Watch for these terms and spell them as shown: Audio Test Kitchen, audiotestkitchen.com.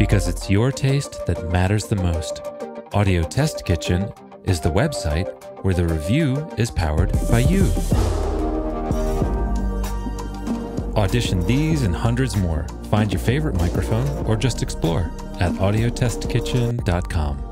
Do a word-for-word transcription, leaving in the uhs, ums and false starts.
because it's your taste that matters the most. Audio Test Kitchen is the website where the review is powered by you. Audition these and hundreds more. Find your favorite microphone or just explore at audio test kitchen dot com.